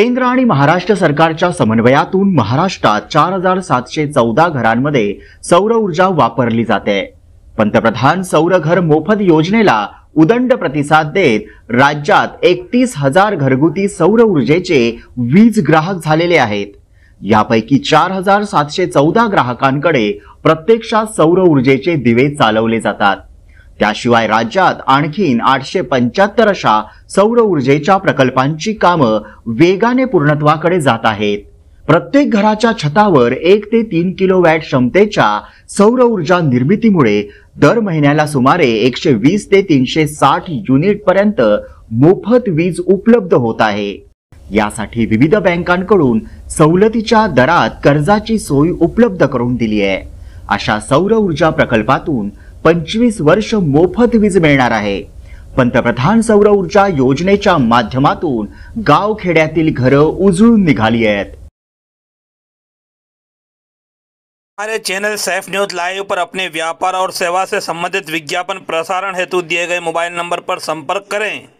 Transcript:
केंद्र आणि महाराष्ट्र सरकारच्या समन्वयातून महाराष्ट्रात 4714 घरांमध्ये सौर ऊर्जा वापरली जाते। पंतप्रधान सौर घर मोफत योजनेला उदंड प्रतिसाद देत राज्यात 31,000 घरगुती सौर ऊर्जेचे वीज ग्राहक झालेले आहेत। यापैकी 4714 ग्राहकांकडे प्रत्यक्षात सौर ऊर्जेचे दिवे चालवले जातात। त्याशिवाय राज्यात आणखीन 875 अशा सौर ऊर्जेच्या प्रकल्पांची कामे वेगाने पूर्णत्वाकडे जात आहेत। प्रत्येक घराच्या छतावर 1 ते 3 किलोवॅट क्षमतेच्या सौर ऊर्जा निर्मितीमुळे दर महिन्याला सुमारे 120 ते 360 युनिट पर्यंत मोफत वीज उपलब्ध होत आहे। यासाठी विविध बँकांकडून सवलतीच्या दरात कर्जाची सोय उपलब्ध करून दिली आहे। अशा सौर ऊर्जा प्रकल्पातून 25 वर्ष मोफत वीज मिळणार आहे। पंतप्रधान सौर ऊर्जा योजनेच्या माध्यमातून गाव खेड्यातील घरे उजळून निघाली आहेत। हमारे चैनल सैफ न्यूज़ लाइव पर अपने व्यापार और सेवा से संबंधित विज्ञापन प्रसारण हेतु दिए गए मोबाइल नंबर पर संपर्क करें।